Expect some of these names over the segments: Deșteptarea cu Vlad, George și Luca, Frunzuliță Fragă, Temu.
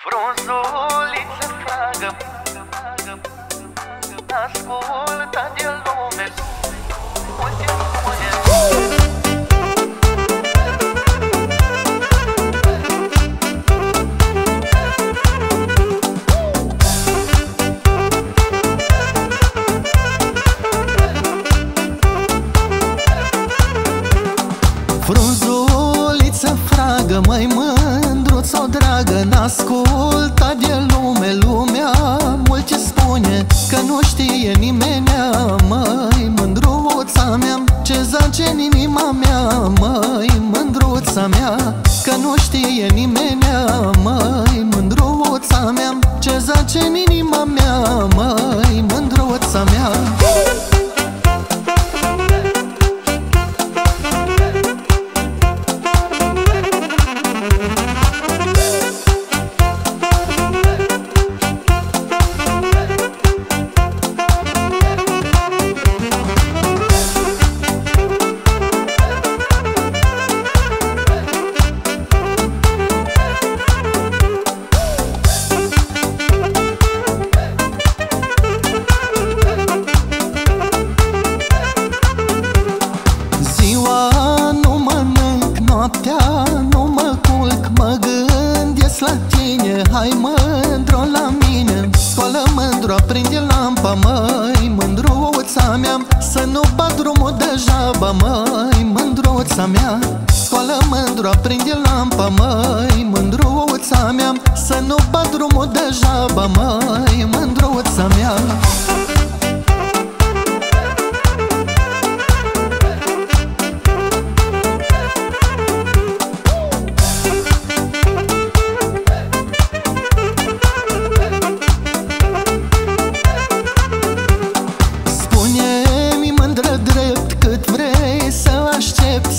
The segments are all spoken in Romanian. Frunzuliță fragă, ascultă de lume. Frunzuliță fragă, mai mândruță-o dragă, n-asculta de lume, lumea mult ce spune, că nu știe nimenea. Măi, mândruța mea, ce zace în inima mea, măi, mândruța mea, că nu știe nimenea. Măi, mândruța mea, ce zace în inima mea, măi, mândruța mea. Noaptea nu mă culc, mă gândesc la tine. Hai mândru la mine, scoală mândru, aprinde lampa. Măi, mândruța mea, să nu bat drumul degeaba. Măi, mândruța mea, scoală mândru, aprinde lampa. Măi, mândruța mea, să nu bat drumul degeaba. Măi, mândruța mea.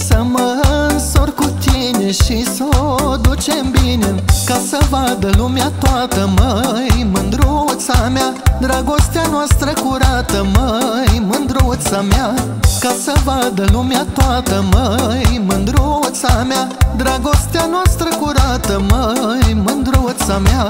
Să mă însor cu tine și s-o ducem bine, ca să vadă lumea toată. Măi, mândruța mea, dragostea noastră curată. Măi, mândruța mea, ca să vadă lumea toată. Măi, mândruța mea, dragostea noastră curată. Măi, mândruța mea.